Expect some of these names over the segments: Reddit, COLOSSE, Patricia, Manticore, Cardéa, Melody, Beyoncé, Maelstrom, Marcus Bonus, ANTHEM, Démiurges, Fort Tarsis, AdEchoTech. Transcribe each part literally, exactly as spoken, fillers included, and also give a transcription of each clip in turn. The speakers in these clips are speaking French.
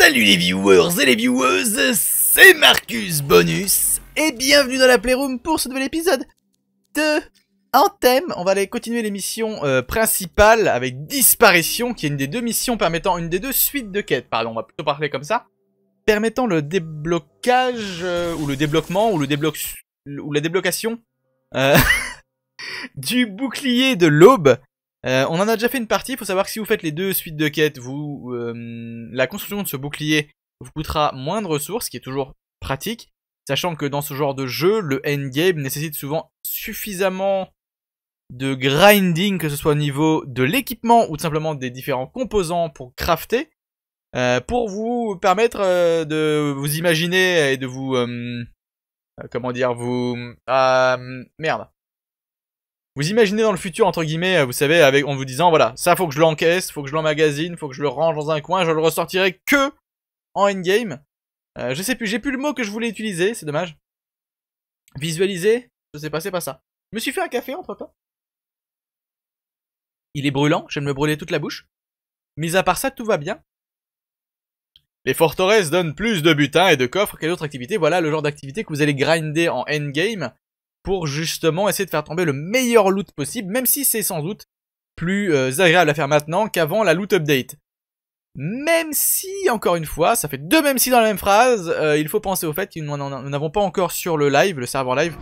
Salut les viewers et les vieweuses, c'est Marcus Bonus et bienvenue dans la Playroom pour ce nouvel épisode de Anthem. On va aller continuer l'émission euh, principale avec Disparition, qui est une des deux missions permettant, une des deux suites de quêtes, pardon, on va plutôt parler comme ça, permettant le déblocage, euh, ou le débloquement, ou le débloc... ou la déblocation euh, du bouclier de l'aube. Euh, on en a déjà fait une partie. Il faut savoir que si vous faites les deux suites de quêtes, vous, euh, la construction de ce bouclier vous coûtera moins de ressources, ce qui est toujours pratique, sachant que dans ce genre de jeu, le endgame nécessite souvent suffisamment de grinding, que ce soit au niveau de l'équipement ou tout simplement des différents composants pour crafter, euh, pour vous permettre euh, de vous imaginer et de vous... Euh, comment dire, vous... Euh, merde. Vous imaginez dans le futur, entre guillemets, vous savez, avec, en vous disant, voilà, ça faut que je l'encaisse, faut que je l'emmagasine, faut que je le range dans un coin, je le ressortirai que en endgame. Euh, je sais plus, j'ai plus le mot que je voulais utiliser, c'est dommage. Visualiser, je sais pas, c'est pas ça. Je me suis fait un café entre temps. Il est brûlant, je vais me brûler toute la bouche. Mis à part ça, tout va bien. Les forteresses donnent plus de butin et de coffres qu'à d'autres activités. Voilà le genre d'activité que vous allez grinder en endgame, pour justement essayer de faire tomber le meilleur loot possible, même si c'est sans doute plus euh, agréable à faire maintenant qu'avant la loot update. Même si, encore une fois, ça fait deux même si dans la même phrase, euh, il faut penser au fait que nous n'avons pas encore sur le live, le serveur live,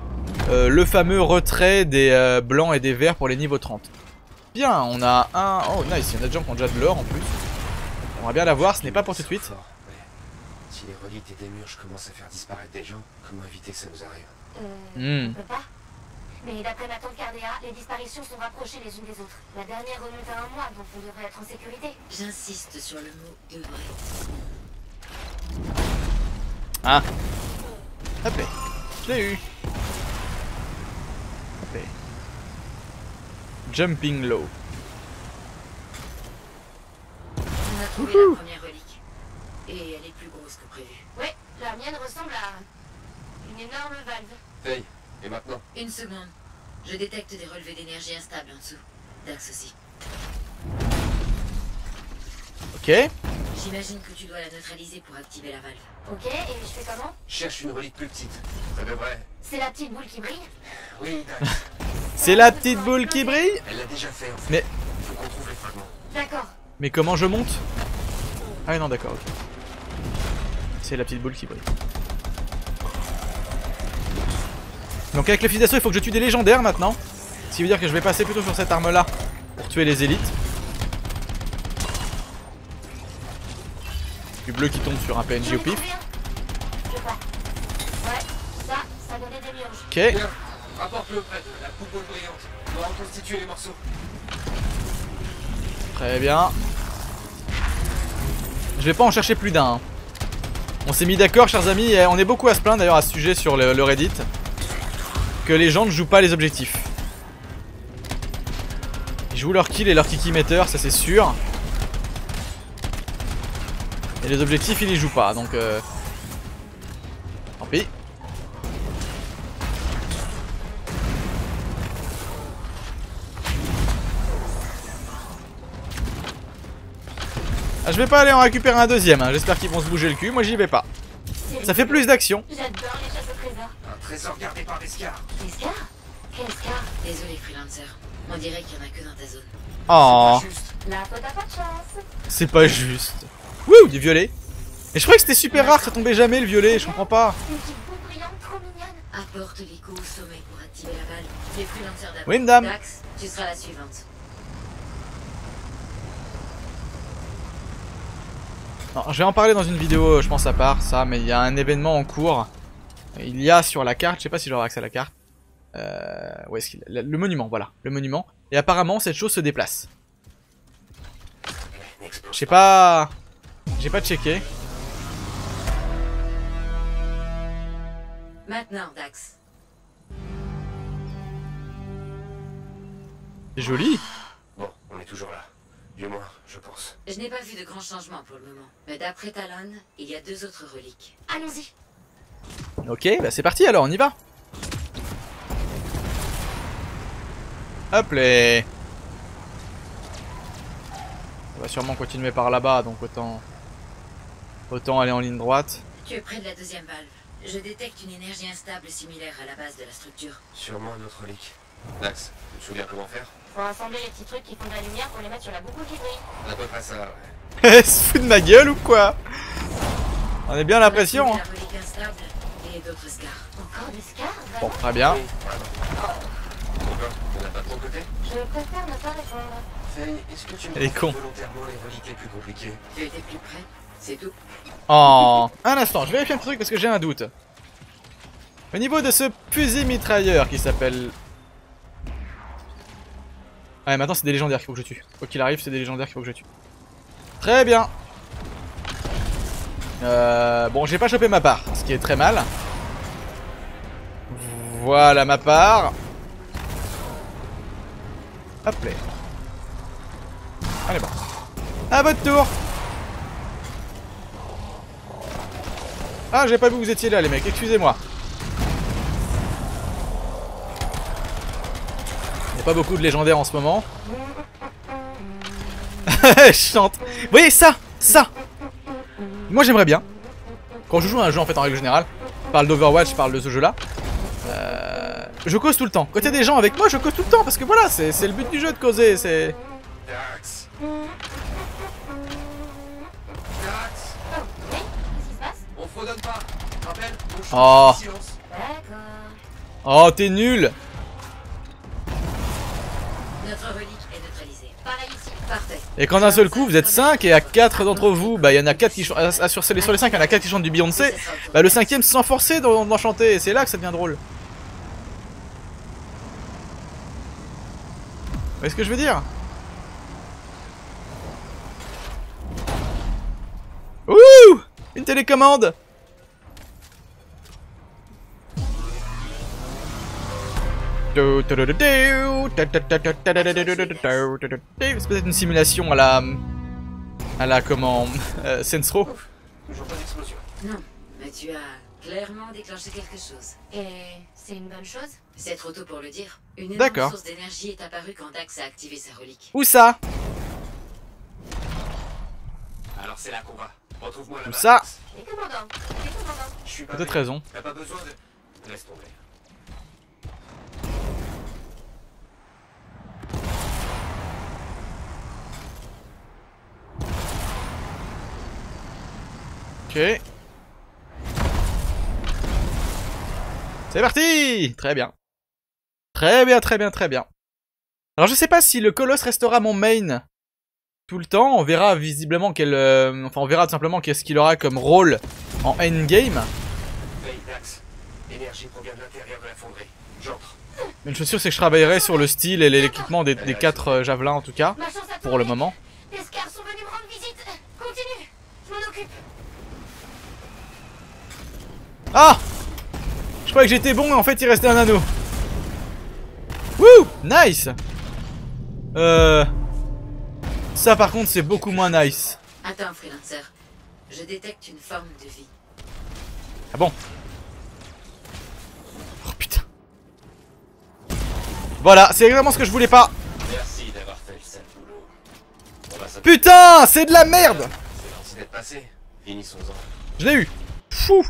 euh, le fameux retrait des euh, blancs et des verts pour les niveaux trente. Bien, on a un... Oh nice, il y en a des gens qui ont déjà de l'or en plus. On va bien l'avoir, ce n'est pas pour tout de suite. Si les reliques des démurges commencent à faire disparaître des gens, comment éviter que ça nous arrive ? Euh, mmh. On peut pas. Mais d'après ma tante Cardéa, les disparitions sont rapprochées les unes des autres. La dernière remonte à un mois, donc on devrait être en sécurité. J'insiste sur le mot devrait. Ah. Hop, je l'ai eu. Hop. Jumping low. On a trouvé Ouhou. la première relique. Et elle est plus grosse que prévu. Ouais, la mienne ressemble à... une énorme valve. Hey, et maintenant? Une seconde. Je détecte des relevés d'énergie instables en dessous. Dax aussi. Ok. J'imagine que tu dois la neutraliser pour activer la valve. Ok, et je fais comment? Cherche une relique plus petite. Ça devrait. C'est la petite boule qui brille? Oui, Dax. C'est la petite boule qui brille? Elle l'a déjà fait en fait. Mais... faut qu'on trouve les fragments. D'accord. Mais comment je monte? Ah non, d'accord, ok. C'est la petite boule qui brille. Donc avec le fusil d'assaut, il faut que je tue des légendaires maintenant. Ce qui veut dire que je vais passer plutôt sur cette arme là pour tuer les élites. Du bleu qui tombe sur un P N J au pif. Ok. Très bien. Je vais pas en chercher plus d'un. Hein. On s'est mis d'accord, chers amis, et on est beaucoup à se plaindre d'ailleurs à ce sujet sur le, le Reddit. Que les gens ne jouent pas les objectifs. Ils jouent leur kill et leur kiki meter, ça c'est sûr. Et les objectifs, ils les jouent pas, donc euh... tant pis. Ah, je vais pas aller en récupérer un deuxième, hein. J'espère qu'ils vont se bouger le cul, moi j'y vais pas. Ça fait plus d'action. J'adore les chasses au trésor. Un trésor gardé par des scars. Des scars? Quel scar? Désolé, freelancer. On dirait qu'il y en a que dans ta zone. Oh. Là, toi, t'as pas de chance. C'est pas juste. Wouh, du violet. Et je croyais que c'était super rare, ça tombait jamais le violet, je comprends pas. Apporte l'écho au sommet pour activer la balle. Les freelancers d'abord. Oui, madame. Dax, tu seras la suivante. Non, je vais en parler dans une vidéo, je pense à part ça, mais il y a un événement en cours. Il y a sur la carte, je sais pas si j'aurai accès à la carte. Euh, où est-ce qu'il est ? Le monument, voilà, le monument. Et apparemment, cette chose se déplace. Je sais pas, j'ai pas checké. Maintenant, Dax. C'est joli. Bon, on est toujours là. Du moins, je pense. Je n'ai pas vu de grands changements pour le moment. Mais d'après Talon, il y a deux autres reliques. Allons-y. Ok, bah c'est parti alors, on y va. Hop les. On va sûrement continuer par là-bas, donc autant... Autant aller en ligne droite. Tu es près de la deuxième valve. Je détecte une énergie instable similaire à la base de la structure. Sûrement un autre leak. Dax, tu te souviens comment faire? Faut rassembler les petits trucs qui font de la lumière pour les mettre sur la boucle qui brille. À peu près ça, ouais. Elle se fout de ma gueule ou quoi? On est bien à la pression, hein. Et d'autres scars. Encore des scars? Bon, très bien. On n'a pas trop côté? Je préfère ne pas répondre. Est-ce que tu me montres volontairement les reliques les plus compliquées? Tu étais plus près, c'est tout. Oh, un instant, je vais vérifier un truc parce que j'ai un doute. Au niveau de ce fusil mitrailleur qui s'appelle... Ah, maintenant c'est des légendaires qu'il faut que je tue. Quoi qu'il arrive, c'est des légendaires qu'il faut que je tue. Très bien. Euh, bon, j'ai pas chopé ma part, ce qui est très mal. Voilà ma part. Hop là. Allez, bon. À votre tour. Ah, j'ai pas vu que vous étiez là, les mecs, excusez-moi. Il y a pas beaucoup de légendaires en ce moment. Je chante. Vous voyez ça? Ça! Moi j'aimerais bien. Quand je joue à un jeu en fait en règle générale, je parle d'Overwatch, je parle de ce jeu là. Euh, je cause tout le temps. Quand il y a des gens avec moi, je cause tout le temps parce que voilà, c'est le but du jeu de causer. C'est. Dax. Dax. Oh, oui. Qu'est-ce qui se passe? On fredonne pas. Rappelle, on chante en silence. Oh, t'es nul. Notre relique est neutralisée. Pareil ici. Parfait. Et quand d'un seul coup vous êtes cinq et à quatre d'entre vous, bah il y en a quatre qui chantent, sur les cinq il y en a quatre qui chantent du Beyoncé, bah le cinquième sans forcer d'en chanter et c'est là que ça devient drôle. Vous voyez ce que je veux dire? Ouh! Une télécommande! C'est peut-être une simulation à la... à la comment... Euh, Sensro. J'entends une explosion. Non, mais tu as clairement déclenché quelque chose. Et c'est une bonne chose? C'est trop tôt pour le dire. Une énorme source d'énergie est apparue quand Dax a activé sa relique. Où ça? Alors c'est là qu'on va. Retrouve-moi là-bas. Où ça? Les commandants. Les commandants. Je suis peut-être raison. T'as pas besoin de... Laisse tomber. Ok. C'est parti! Très bien. Très bien, très bien, très bien. Alors je sais pas si le colosse restera mon main tout le temps. On verra visiblement quel... Euh, enfin on verra tout simplement qu'est-ce qu'il aura comme rôle en endgame. Une chose sûre c'est que je travaillerai sur le style et l'équipement des, des quatre euh, javelins en tout cas. Pour le moment. Ah! Je croyais que j'étais bon mais en fait il restait un anneau. Wouh! Nice! Euh... Ça par contre c'est beaucoup moins nice. Attends, freelancer. Je détecte une forme de vie. Ah bon? Oh putain. Voilà, c'est exactement ce que je voulais pas. Merci d'avoir fait le sale boulot. On va se... Putain! C'est de la merde! C'est d'être passé. Finissons-en. Je l'ai eu. Fou!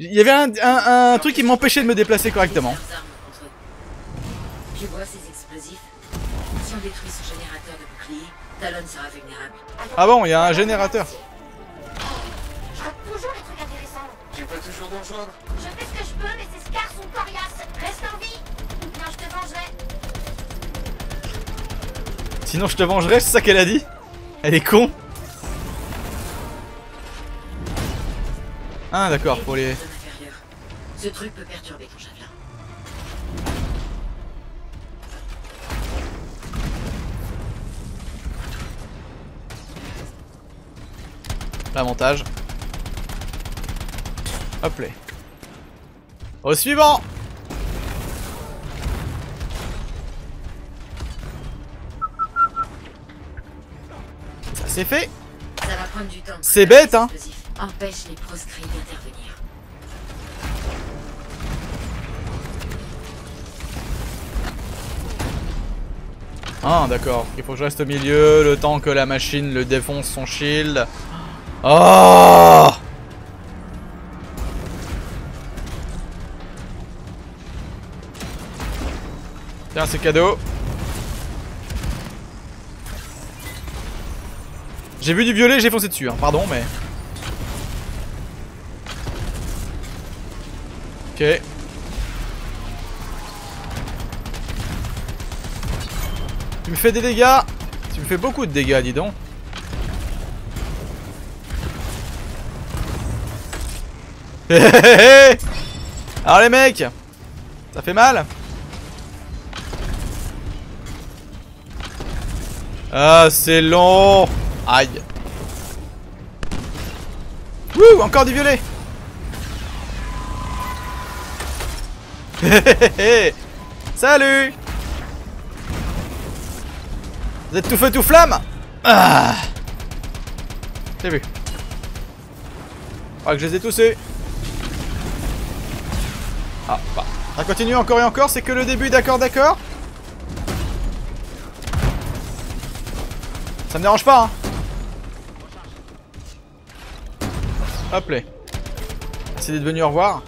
Il y avait un, un, un truc qui m'empêchait de me déplacer correctement. Tu vois ces explosifs? Si on détruit ce générateur de bouclier, Talon sera vulnérable. Ah bon, il y a un générateur. Je trouve toujours les trucs intéressants. Tu peux toujours nous rejoindre? Je fais ce que je peux, mais ces scars sont coriaces. Reste en vie. Sinon je te vengerai. Sinon je te vengerai, c'est ça qu'elle a dit? Elle est con. Ah d'accord, pour les... Ce truc peut perturber ton javelin. L'avantage. Hop là. Au suivant. Ça c'est fait. Ça va prendre du temps. C'est bête hein. Empêche les proscrits d'intervenir. Ah d'accord, il faut que je reste au milieu le temps que la machine le défonce son shield. Oh! Tiens, c'est cadeau. J'ai vu du violet, j'ai foncé dessus, hein. Pardon, mais... Ok. Tu me fais des dégâts. Tu me fais beaucoup de dégâts, dis donc. Alors les mecs, ça fait mal. Ah, c'est long. Aïe. Wouh, encore du violet. Salut. Vous êtes tout feu tout flamme. Ah. J'ai vu. Ah, que je les ai toussés. Ah, bah. Ça continue encore et encore, c'est que le début, d'accord, d'accord. Ça me dérange pas, hein. Hop là. Merci d'être venu, au revoir.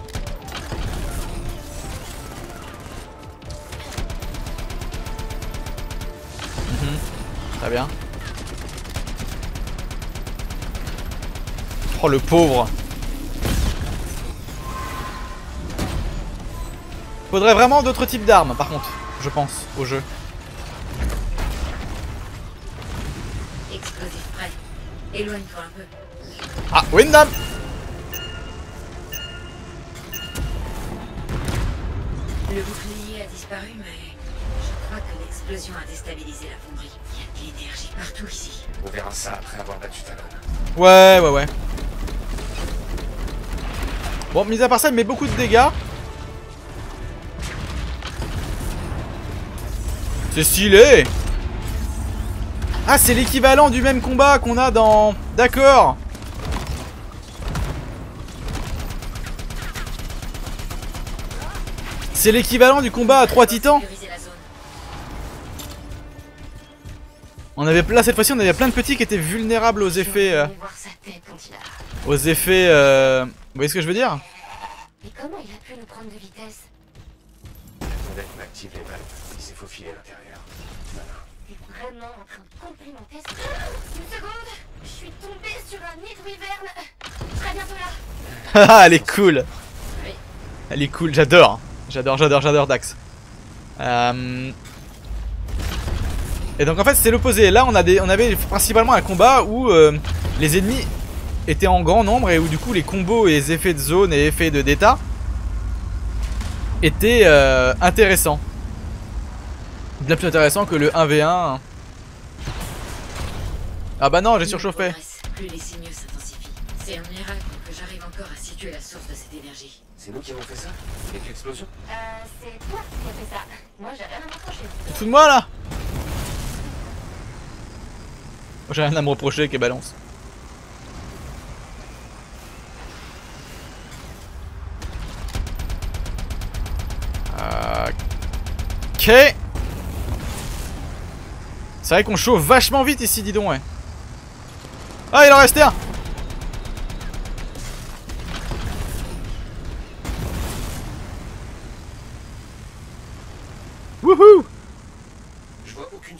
Mmh. Très bien. Oh, le pauvre. Faudrait vraiment d'autres types d'armes, par contre, je pense, au jeu. Explosif prêt. Éloigne-toi un peu. Ah, Windham. Le bouclier a disparu, mais je crois que l'explosion a déstabilisé la fonderie. Il y a de l'énergie partout ici. On verra ça après avoir battu ta lame. Ouais, ouais, ouais. Bon, mis à part ça, il met beaucoup de dégâts. C'est stylé! Ah, c'est l'équivalent du même combat qu'on a dans... D'accord! C'est l'équivalent du combat à trois titans! On avait... Là, cette fois-ci, on avait plein de petits qui étaient vulnérables aux effets... Euh... Aux effets... Euh... Vous voyez ce que je veux dire? Mais comment il a pu nous prendre de vitesse? Active les balles, il s'est faufilé à l'intérieur. Voilà. Vraiment en train de complimenter ce... Une seconde, je suis tombé sur un nid de wyvern. Très bientôt là. Haha, elle est cool. Oui. Elle est cool, j'adore. J'adore, j'adore, j'adore Dax. Euh... Et donc en fait c'est l'opposé. Là on, a des... on avait principalement un combat où euh, les ennemis étaient en grand nombre et où du coup les combos et les effets de zone et effets de d'état était euh, intéressant. Bien plus intéressant que le un v un. Ah bah non, j'ai surchauffé. Plus les signaux s'intensifient. C'est un miracle que j'arrive encore à situer la source de cette énergie. C'est nous qui avons fait ça? Avec l'explosion? Euh, c'est toi qui as fait ça. Moi j'ai rien à me reprocher. Tout de moi là. J'ai rien à me reprocher, qu'est balance. Ok. C'est vrai qu'on chauffe vachement vite ici, dis donc, ouais. Ah, il en reste un. Wouhou.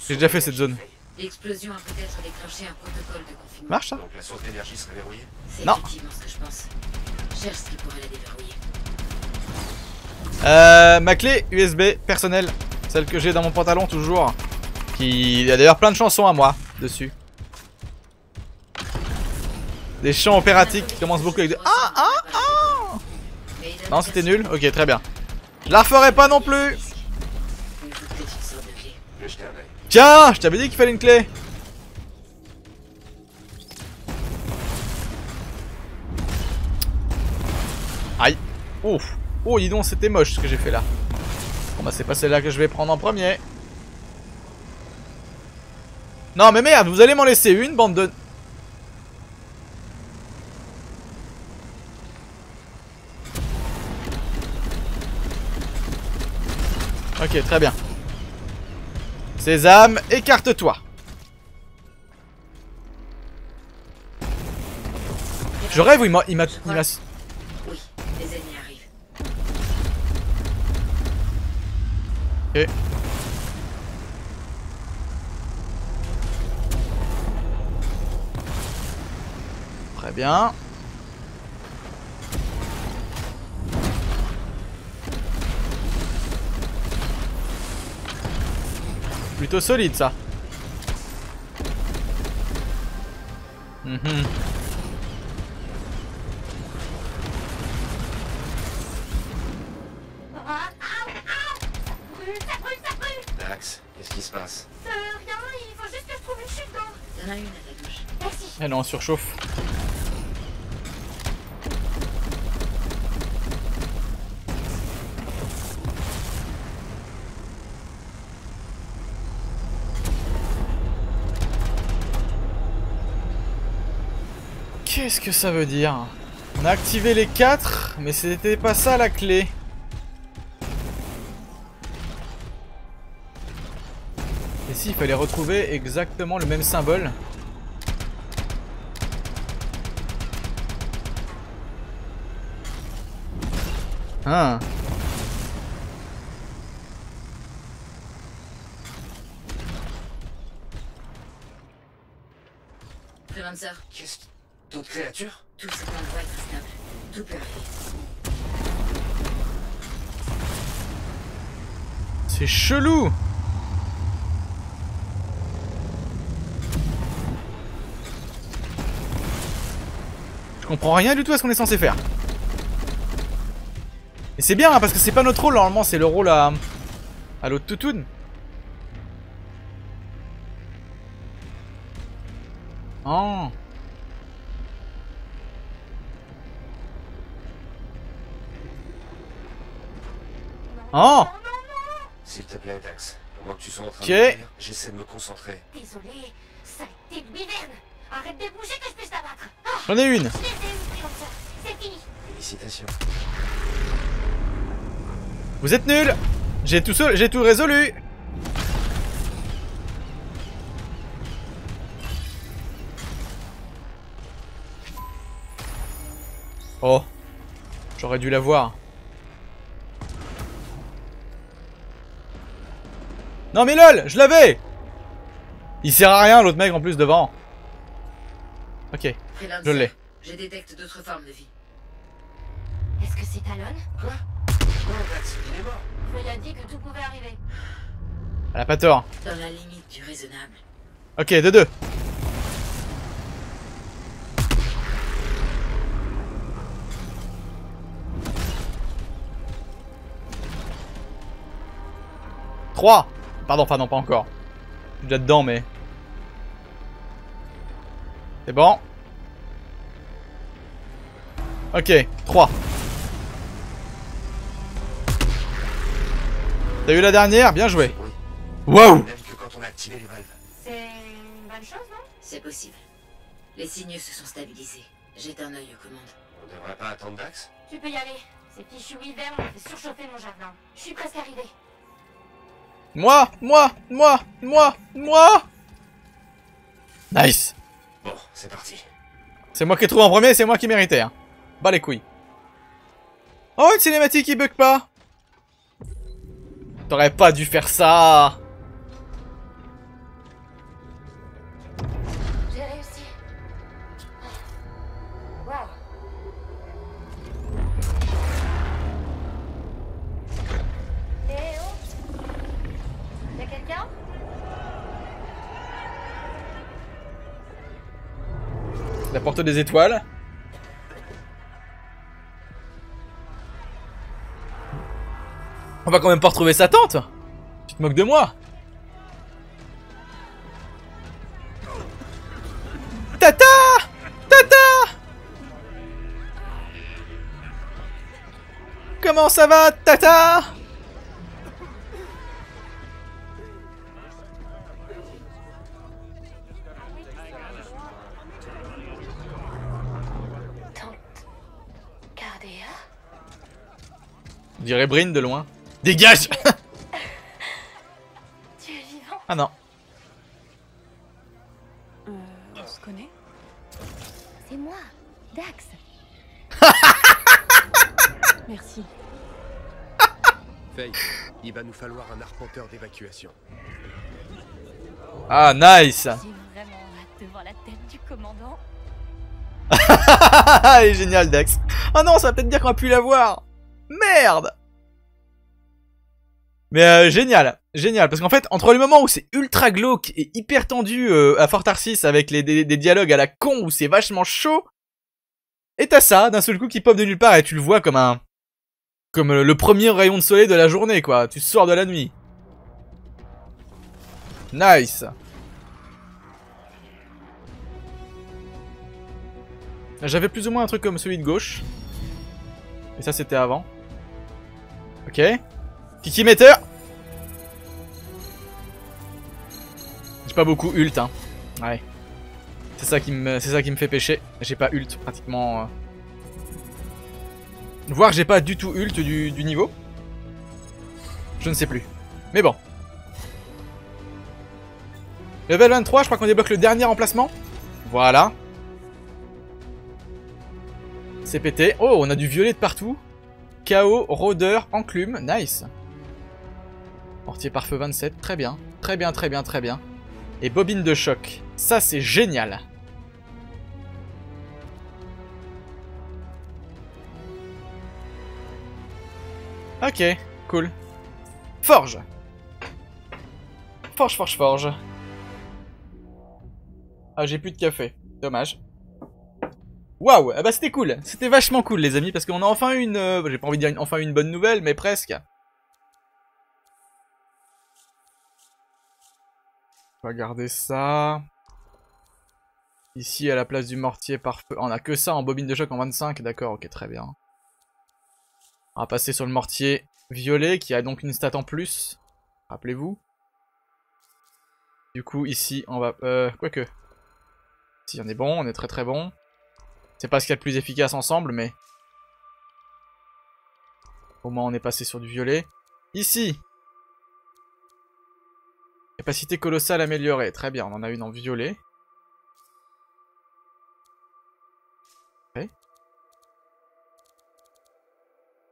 J'ai déjà fait cette zone. L'explosion a peut-être déclenché un protocole de confinement. Marche ça? Donc la source d'énergie serait verrouillée? Non. C'est effectivement ce que je pense. Cherche ce qui pourrait la déverrouiller. Euh, ma clé U S B personnelle, celle que j'ai dans mon pantalon toujours, qui il y a d'ailleurs plein de chansons à moi dessus. Des chants opératiques qui commencent beaucoup avec de... Ah ah ah. Non, c'était nul. Ok, très bien. Je la referai pas non plus. Tiens, je t'avais dit qu'il fallait une clé. Aïe. Ouf. Oh, dis donc, c'était moche ce que j'ai fait là. Bon bah c'est pas celle-là que je vais prendre en premier. Non mais merde, vous allez m'en laisser une, bande de... Ok, très bien. Sésame, écarte-toi. Je rêve ou il m'a... Il m'a... Oui, les ennemis arrivent. Ok. Très bien. Plutôt solide ça. Mmh. Dax, qu'est-ce qui se passe? Euh, rien, il faut juste que je trouve une chute d'eau. Il y en a une à la gauche. Merci. Elle est en surchauffe. Qu'est-ce que ça veut dire? On a activé les quatre, mais c'était pas ça la clé. Et si, il fallait retrouver exactement le même symbole. Ah. Qu'est-ce que... D'autres créatures? Tout cet endroit est instable. Tout peut arriver. C'est chelou! Je comprends rien du tout à ce qu'on est censé faire. Et c'est bien hein, parce que c'est pas notre rôle normalement, c'est le rôle à, à l'autre toutoune. Oh! Oh! S'il te plaît, Dax, pendant que tu sois en train okay. de dire, j'essaie de me concentrer. Désolé, saleté de biverne! Arrête de bouger que je puisse t'abattre! Oh, j'en ai une! Je les ai oubliés comme ça, c'est fini! Félicitations. Vous êtes nuls! J'ai tout, so j'ai tout résolu! Oh! J'aurais dû la voir. Non mais lol, je l'avais. Il sert à rien l'autre mec en plus devant. Ok, je l'ai. Je détecte d'autres formes de vie. Est-ce que c'est Talon? Quoi? Non, Dax, il est mort. Je lui ai dit que tout pouvait arriver. Elle a pas tort. Dans la limite du raisonnable. Ok, de deux. Trois. Pardon, enfin non, pas encore. Je suis déjà dedans, mais... C'est bon. Ok, trois. T'as eu la dernière? Bien joué. Wow. C'est une bonne chose, non? C'est possible. Les signaux se sont stabilisés. Jette un œil aux commandes. On devrait pas attendre Dax? Tu peux y aller. Ces fichus hivers m'ont fait surchauffer mon jardin. Je suis presque arrivé. Moi, moi, moi, moi, moi. Nice. Bon, c'est parti. C'est moi qui trouve en premier, c'est moi qui méritais. Hein. Bah les couilles. Oh, une cinématique qui bug pas. T'aurais pas dû faire ça. J'ai réussi. Wow. La porte des étoiles. On va quand même pas retrouver sa tante. Tu te moques de moi? Tata! Tata! Comment ça va, Tata? Je dirais Brine de loin. Dégage! Tu es vivant? Ah non. On se connaît? C'est moi, Dax. Merci. Faye, il va nous falloir un arpenteur d'évacuation. Ah, nice. J'ai vraiment hâte de voir la tête du commandant. Il est génial, Dax. Ah non, ça va peut-être dire qu'on a pu l'avoir. Merde. Mais euh, génial, génial, parce qu'en fait, entre le moment où c'est ultra glauque et hyper tendu euh, à Fort Tarsis avec les, des, des dialogues à la con où c'est vachement chaud, et t'as ça, d'un seul coup qui pop de nulle part et tu le vois comme un... comme le premier rayon de soleil de la journée, quoi. Tu sors de la nuit. Nice. J'avais plus ou moins un truc comme celui de gauche. Et ça, c'était avant. Ok. Kiki metteur. J'ai pas beaucoup ult, hein. Ouais. C'est ça qui me, c'est ça qui me fait pêcher. J'ai pas ult pratiquement. Euh... Voire j'ai pas du tout ult du, du niveau. Je ne sais plus. Mais bon. Level vingt-trois, je crois qu'on débloque le dernier emplacement. Voilà. C'est pété. Oh, on a du violet de partout. K O, rôdeur, enclume. Nice. Mortier par feu vingt-sept, très bien, très bien, très bien, très bien. Et bobine de choc, ça c'est génial. Ok, cool. Forge. Forge, forge, forge. Ah, j'ai plus de café, dommage. Waouh, ah bah c'était cool, c'était vachement cool les amis, parce qu'on a enfin une, euh, j'ai pas envie de dire une, enfin une bonne nouvelle, mais presque. On va garder ça. Ici à la place du mortier par feu. On a que ça en bobine de choc en vingt-cinq, d'accord, ok, très bien. On va passer sur le mortier violet qui a donc une stat en plus, rappelez-vous. Du coup ici on va, euh, quoique. Si on est bon, on est très très bon. C'est pas ce qu'il y a de plus efficace ensemble, mais... au moins on est passé sur du violet. Ici. Capacité colossale améliorée. Très bien, on en a une en violet. Okay.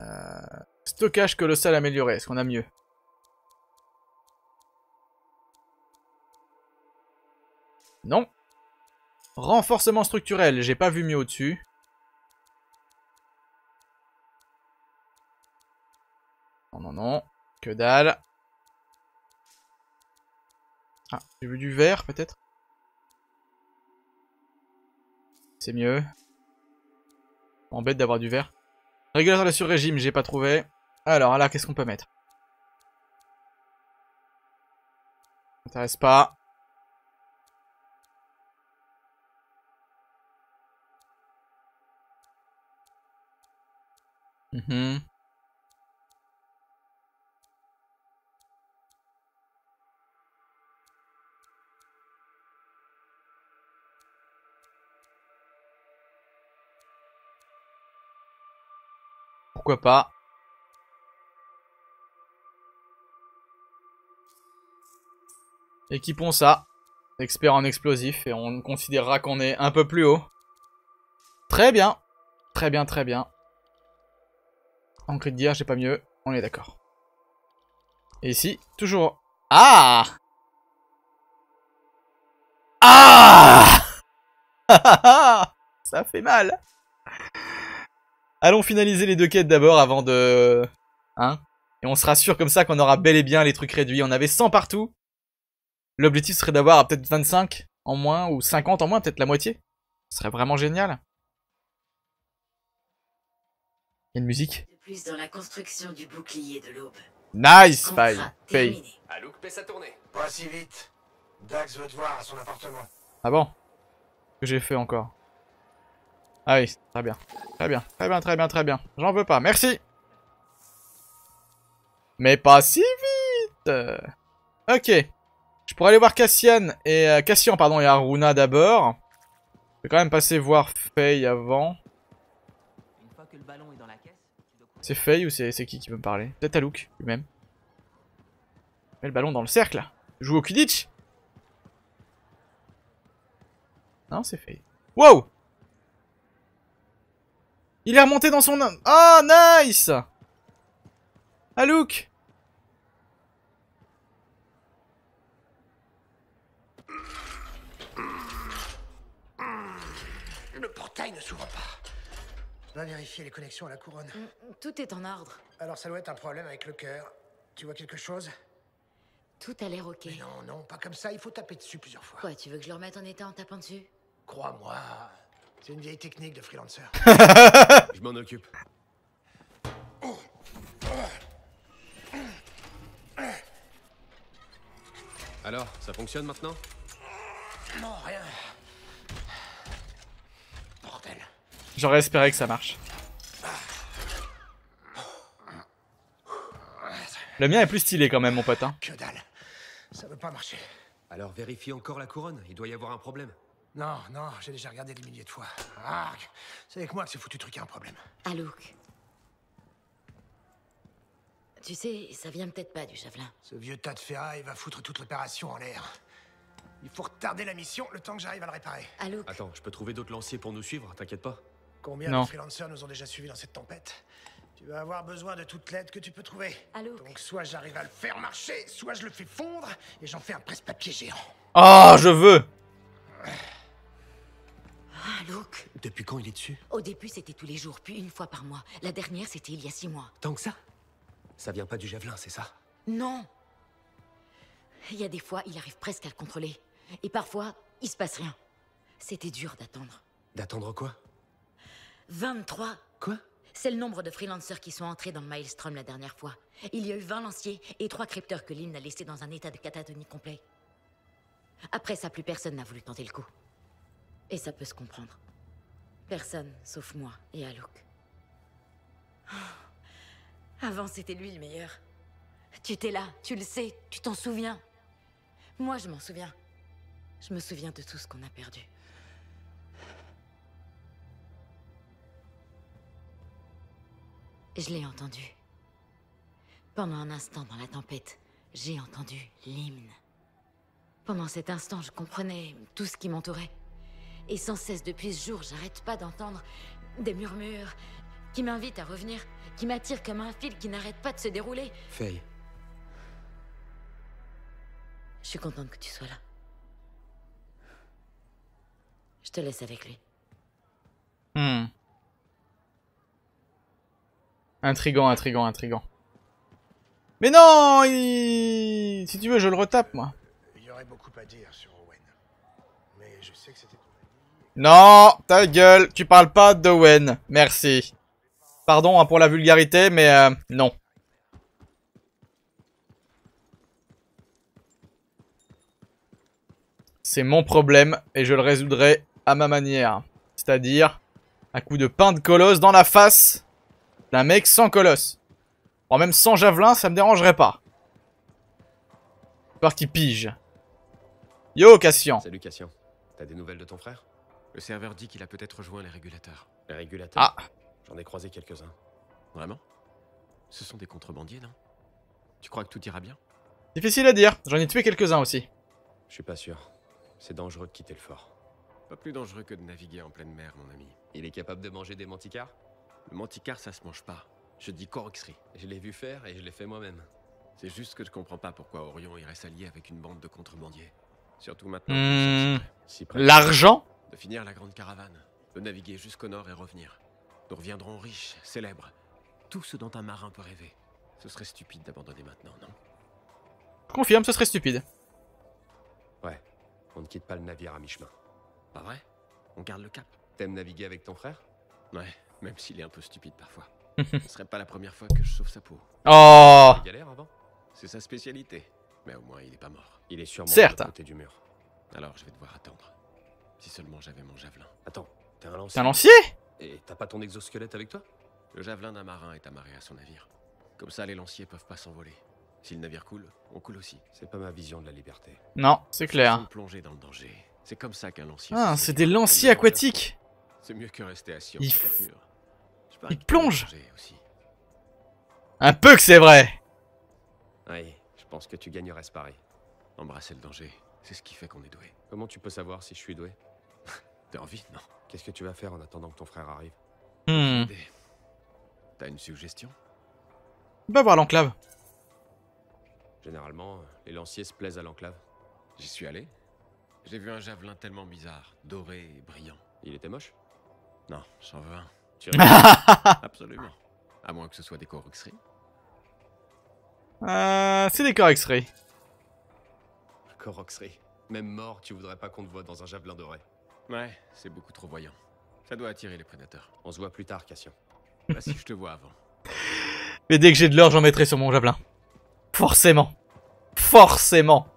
Euh... Stockage colossal amélioré, est-ce qu'on a mieux? Non. Renforcement structurel, j'ai pas vu mieux au-dessus. Non, non, non, que dalle. Ah, j'ai vu du vert peut-être. C'est mieux. M'embête d'avoir du vert. Régulateur de sur-régime, j'ai pas trouvé. Alors là, qu'est-ce qu'on peut mettre? Ça m'intéresse pas. Mmh. Pourquoi pas? Équipons ça. Expert en explosifs et on considérera qu'on est un peu plus haut. Très bien. Très bien, très bien. En cri de guerre, j'ai pas mieux. On est d'accord. Et ici, toujours... Ah Ah Ça fait mal. Allons finaliser les deux quêtes d'abord avant de... Hein. Et on sera sûr comme ça qu'on aura bel et bien les trucs réduits. On avait cent partout. L'objectif serait d'avoir peut-être vingt-cinq en moins ou cinquante en moins, peut-être la moitié. Ce serait vraiment génial. Il y a une musique. Plus dans la construction du bouclier de l'aube. Nice, Faye. Alouk paie sa tournée. Pas si vite. Dax veut te voir à son appartement. Ah bon? Qu'est-ce que j'ai fait encore? Ah oui, très bien. Très bien, très bien, très bien, très bien. J'en veux pas, merci. Mais pas si vite. euh... Ok. Je pourrais aller voir Cassian et... Euh, Cassian, pardon, et Aruna d'abord. Je vais quand même passer voir Faye avant. Une fois que le ballon est dans la... C'est Faye ou c'est qui qui veut me parler? Peut-être Alouk lui-même. Mets le ballon dans le cercle. Joue au Quidditch. Non, c'est Faye. Wow. Il est remonté dans son... Oh, nice! Alouk! Le portail ne s'ouvre pas. On a vérifié les connexions à la couronne. Tout est en ordre. Alors ça doit être un problème avec le cœur. Tu vois quelque chose? Tout a l'air ok. Mais non, non, pas comme ça. Il faut taper dessus plusieurs fois. Quoi, tu veux que je le remette en état en tapant dessus? Crois-moi, c'est une vieille technique de freelancer. Je m'en occupe. Alors, ça fonctionne maintenant? Non, rien. Bordel. J'aurais espéré que ça marche. Le mien est plus stylé quand même, mon pote. Hein. Que dalle. Ça veut pas marcher. Alors vérifie encore la couronne, il doit y avoir un problème. Non, non, j'ai déjà regardé des milliers de fois. Arrgh. C'est avec moi que ce foutu truc a un problème. Alouk. Tu sais, ça vient peut-être pas du javelin. Ce vieux tas de ferraille va foutre toute l'opération en l'air. Il faut retarder la mission le temps que j'arrive à le réparer. Alouk. Attends, je peux trouver d'autres lanciers pour nous suivre, t'inquiète pas. Combien non. de freelancers nous ont déjà suivis dans cette tempête? Tu vas avoir besoin de toute l'aide que tu peux trouver. Alouk. Donc soit j'arrive à le faire marcher, soit je le fais fondre et j'en fais un presse-papier géant. Oh, je veux. Alouk. Depuis quand il est dessus? Au début, c'était tous les jours, puis une fois par mois. La dernière, c'était il y a six mois. Tant que ça? Ça vient pas du javelin, c'est ça? Non. Il y a des fois, il arrive presque à le contrôler. Et parfois, il se passe rien. C'était dur d'attendre. D'attendre quoi? vingt-trois. Quoi? C'est le nombre de freelancers qui sont entrés dans le Maelstrom la dernière fois. Il y a eu vingt lanciers et trois crypteurs que Lynn a laissés dans un état de catatonie complet. Après ça, plus personne n'a voulu tenter le coup. Et ça peut se comprendre. Personne, sauf moi et Alouk. Oh. Avant, c'était lui le meilleur. Tu étais là, tu le sais, tu t'en souviens. Moi, je m'en souviens. Je me souviens de tout ce qu'on a perdu. Je l'ai entendu. Pendant un instant dans la tempête, j'ai entendu l'hymne. Pendant cet instant, je comprenais tout ce qui m'entourait. Et sans cesse, depuis ce jour, j'arrête pas d'entendre des murmures qui m'invitent à revenir, qui m'attirent comme un fil qui n'arrête pas de se dérouler. Faye. Je suis contente que tu sois là. Je te laisse avec lui. Hmm. Intrigant, intrigant, intrigant. Mais non, il... si tu veux, je le retape, moi. Il y aurait beaucoup à dire sur Owen. Mais je sais que c'était... Non, ta gueule, tu parles pas d'Owen. Merci. Pardon hein, pour la vulgarité, mais euh, non. C'est mon problème et je le résoudrai à ma manière. C'est-à-dire un coup de pain de colosse dans la face. D'un mec sans colosse. Bon, même sans javelin, ça me dérangerait pas. Peur qu'il pige. Yo, Cassian. Salut, Cassian. T'as des nouvelles de ton frère? Le serveur dit qu'il a peut-être rejoint les régulateurs. Les régulateurs? Ah. J'en ai croisé quelques-uns. Vraiment? Ce sont des contrebandiers, non? Tu crois que tout ira bien? Difficile à dire. J'en ai tué quelques-uns aussi. Je suis pas sûr. C'est dangereux de quitter le fort. Pas plus dangereux que de naviguer en pleine mer, mon ami. Il est capable de manger des manticards? Le manticore, ça se mange pas. Je dis corroxerie. Je l'ai vu faire et je l'ai fait moi-même. C'est juste que je comprends pas pourquoi Orion irait s'allier avec une bande de contrebandiers. Surtout maintenant. Mmh, si l'argent de finir la grande caravane, de naviguer jusqu'au nord et revenir. Nous reviendrons riches, célèbres. Tout ce dont un marin peut rêver. Ce serait stupide d'abandonner maintenant, non? Confirme, ce serait stupide. Ouais, on ne quitte pas le navire à mi-chemin. Pas vrai? On garde le cap. T'aimes naviguer avec ton frère? Ouais. Même s'il est un peu stupide parfois. Ce serait pas la première fois que je sauve sa peau. Oh, galère avant. C'est sa spécialité. Mais au moins il est pas mort. Il est sûrement de l'autre côté du mur. Alors je vais devoir attendre. Si seulement j'avais mon javelin. Attends, t'es un lancier? T'es un lancier? Et t'as pas ton exosquelette avec toi? Le javelin d'un marin est amarré à son navire. Comme ça les lanciers peuvent pas s'envoler. Si le navire coule, on coule aussi. C'est pas ma vision de la liberté. Non, c'est clair. Plonger dans le danger. C'est comme ça qu'un lancier. Ah, c'est des lanciers aquatiques. C'est mieux que rester assis en capture. Il plonge aussi. Un peu que c'est vrai. Oui, je pense que tu gagnerais ce pari. Embrasser le danger, c'est ce qui fait qu'on est doué. Comment tu peux savoir si je suis doué? T'as envie, non? Qu'est-ce que tu vas faire en attendant que ton frère arrive? Hmm. T'as une suggestion? Va voir l'enclave. Généralement, les lanciers se plaisent à l'enclave. J'y suis allé. J'ai vu un javelin tellement bizarre, doré et brillant. Il était moche? Non, j'en veux un. Tu absolument. À moins que ce soit des corps X-ray. Euh, c'est des corps X-ray. Corps X-ray. Même mort, tu voudrais pas qu'on te voie dans un javelin doré. Ouais, c'est beaucoup trop voyant. Ça doit attirer les prédateurs. On se voit plus tard, Cassio. Bah si je te vois avant. Mais dès que j'ai de l'or, j'en mettrai sur mon javelin. Forcément. Forcément.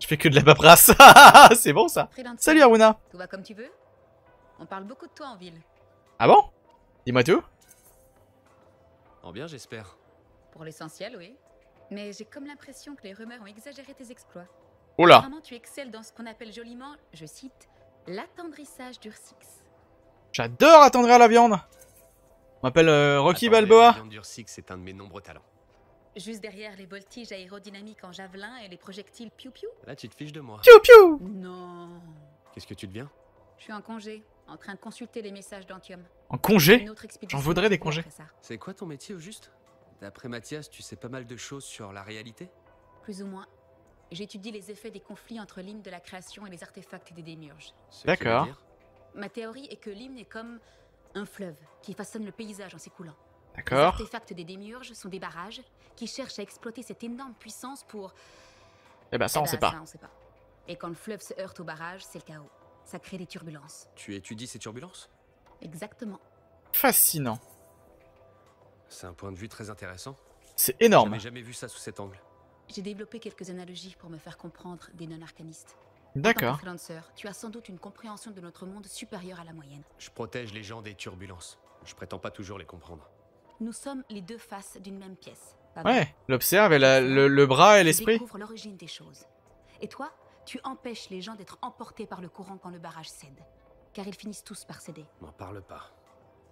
Je fais que de la paperasse. C'est bon ça. Salut Aruna. Tout va comme tu veux? On parle beaucoup de toi en ville. Ah bon? Dis-moi tout. En bien, j'espère. Pour l'essentiel, oui. Mais j'ai comme l'impression que les rumeurs ont exagéré tes exploits. Oula. Apparemment, tu excelles dans ce qu'on appelle joliment, je cite, l'attendrissage d'Ursix. J'adore attendrir la viande. On m'appelle euh, Rocky Attendez, Balboa. La viande d'Ursix est un de mes nombreux talents. Juste derrière les voltiges aérodynamiques en javelin et les projectiles piou-piou. Là, tu te fiches de moi. Piou-piou. Non. Qu'est-ce que tu deviens? Je suis en congé, en train de consulter les messages d'Antium. En congé? J'en voudrais des congés. C'est quoi ton métier au juste? D'après Mathias, tu sais pas mal de choses sur la réalité? Plus ou moins. J'étudie les effets des conflits entre l'hymne de la création et les artefacts des démiurges. D'accord. Ma théorie est que l'hymne est comme un fleuve qui façonne le paysage en s'écoulant. D'accord. Les artefacts des démiurges sont des barrages qui cherchent à exploiter cette énorme puissance pour... Eh ben ça, eh ben, on, sait ça on sait pas. Et quand le fleuve se heurte au barrage, c'est le chaos. Ça crée des turbulences. Tu étudies ces turbulences? Exactement. Fascinant. C'est un point de vue très intéressant. C'est énorme. J'avais jamais vu ça sous cet angle. J'ai développé quelques analogies pour me faire comprendre des non-arcanistes. D'accord. En tant que freelancer, tu as sans doute une compréhension de notre monde supérieure à la moyenne. Je protège les gens des turbulences. Je prétends pas toujours les comprendre. Nous sommes les deux faces d'une même pièce. Ouais, l'observe et la, le, le bras et l'esprit. Tu découvres l'origine des choses. Et toi, tu empêches les gens d'être emportés par le courant quand le barrage cède. Car ils finissent tous par céder. M'en parle pas.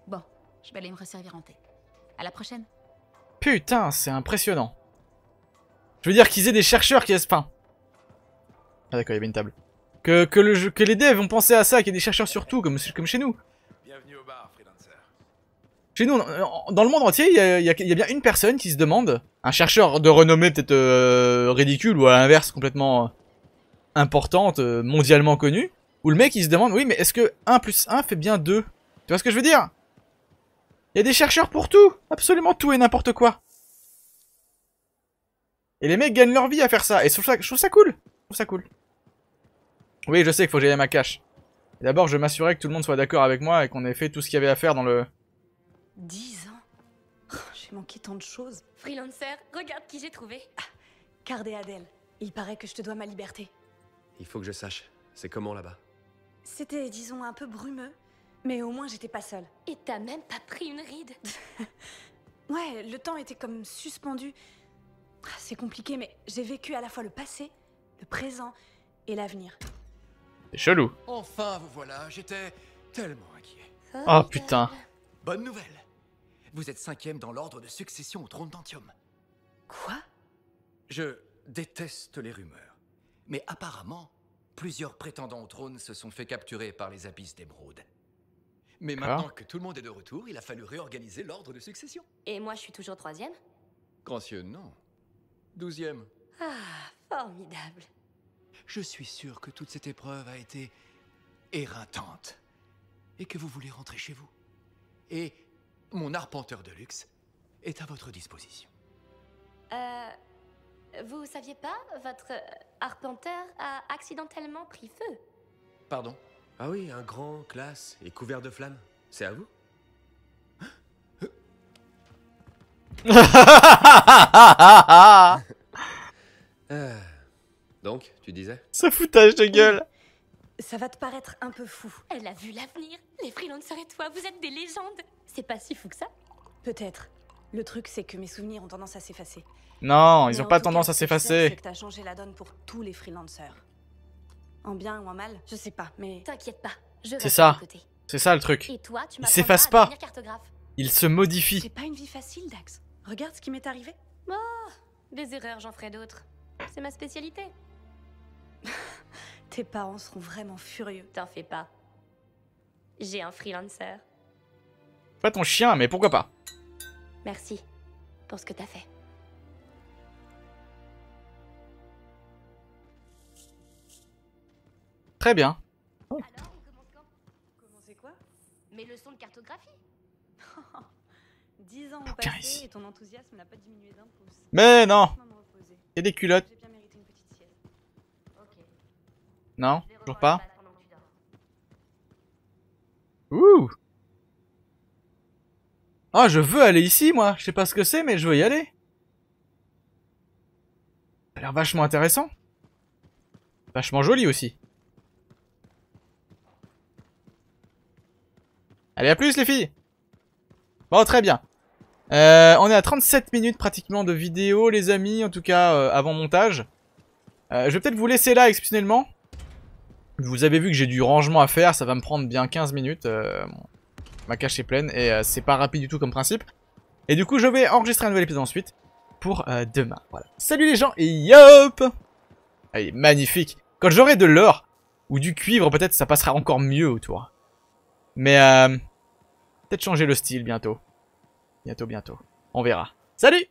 Bon, je vais aller me resservir en thé. À la prochaine. Putain, c'est impressionnant. Je veux dire qu'ils aient des chercheurs qui aient ce pain. Ah d'accord, il y avait une table. Que, que, le jeu, que les devs ont pensé à ça, qu'il y ait des chercheurs surtout, comme, comme chez nous. Bienvenue au bar, freelancer. Chez nous, dans le monde entier, il y a, il y a, il y a bien une personne qui se demande, un chercheur de renommée peut-être euh, ridicule ou à l'inverse complètement euh, importante, euh, mondialement connue, où le mec il se demande, oui mais est-ce que un plus un fait bien deux? Tu vois ce que je veux dire? Il y a des chercheurs pour tout, absolument tout et n'importe quoi. Et les mecs gagnent leur vie à faire ça, et je trouve ça, je trouve ça cool. Je trouve ça cool. Oui, je sais qu'il faut que j'aille à ma cache. D'abord, je m'assurais que tout le monde soit d'accord avec moi et qu'on ait fait tout ce qu'il y avait à faire dans le... dix ans. J'ai manqué tant de choses. Freelancer, regarde qui j'ai trouvé. Ah, Cardé Adèle, il paraît que je te dois ma liberté. Il faut que je sache, c'est comment là-bas? C'était, disons, un peu brumeux. Mais au moins, j'étais pas seule. Et t'as même pas pris une ride? Ouais, le temps était comme suspendu. C'est compliqué, mais j'ai vécu à la fois le passé, le présent et l'avenir. C'est chelou. Enfin, vous voilà, j'étais tellement inquiet. Oh, oh putain. Bonne nouvelle. Vous êtes cinquième dans l'ordre de succession au trône d'Antium. Quoi? Je déteste les rumeurs. Mais apparemment, plusieurs prétendants au trône se sont fait capturer par les abysses d'émeraude. Mais maintenant que tout le monde est de retour, il a fallu réorganiser l'ordre de succession. Et moi, je suis toujours troisième? Gracieux, non. Douzième. Ah, formidable. Je suis sûr que toute cette épreuve a été éreintante. Et que vous voulez rentrer chez vous. Et mon arpenteur de luxe est à votre disposition. Euh... Vous saviez pas? Votre arpenteur a accidentellement pris feu. Pardon? Ah oui, un grand, classe et couvert de flammes. C'est à vous? euh, donc, tu disais? Ce foutage de gueule. Ça va te paraître un peu fou. Elle a vu l'avenir. Les freelancers et toi, vous êtes des légendes. C'est pas si fou que ça? Peut-être. Le truc, c'est que mes souvenirs ont tendance à s'effacer. Non, ils n'ont pas tendance à s'effacer. C'est que t'as changé la donne pour tous les freelancers. En bien ou en mal, je sais pas, mais... T'inquiète pas, je vais... C'est ça, c'est ça le truc. Et toi, tu... Il s'efface pas, il se modifie. C'est pas une vie facile, Dax. Regarde ce qui m'est arrivé. Oh, des erreurs, j'en ferai d'autres. C'est ma spécialité. Tes parents seront vraiment furieux. T'en fais pas. J'ai un freelancer. Pas ton chien, mais pourquoi pas. Merci pour ce que t'as fait. Très bien. Alors, on commence quand ? Commencer quoi ? Mes leçons de cartographie. Dix ans ont passé et ton enthousiasme n'a pas diminué d'un pouce. Mais non. Et des culottes. J'ai bien mérité une petite sieste. Ok. Non, toujours pas. Ouh. Ah, je veux aller ici, moi. Je sais pas ce que c'est, mais je veux y aller. Ça a l'air vachement intéressant. Vachement joli aussi. Allez, à plus les filles. Bon, très bien. Euh, on est à trente-sept minutes pratiquement de vidéo, les amis, en tout cas euh, avant montage. Euh, je vais peut-être vous laisser là exceptionnellement. Vous avez vu que j'ai du rangement à faire, ça va me prendre bien quinze minutes. Euh, bon, ma cache est pleine et euh, c'est pas rapide du tout comme principe. Et du coup, je vais enregistrer un nouvel épisode ensuite pour euh, demain. Voilà. Salut les gens et yop! Ah, il est magnifique. Quand j'aurai de l'or ou du cuivre, peut-être ça passera encore mieux autour. Mais euh, peut-être changer le style bientôt. Bientôt, bientôt. On verra. Salut!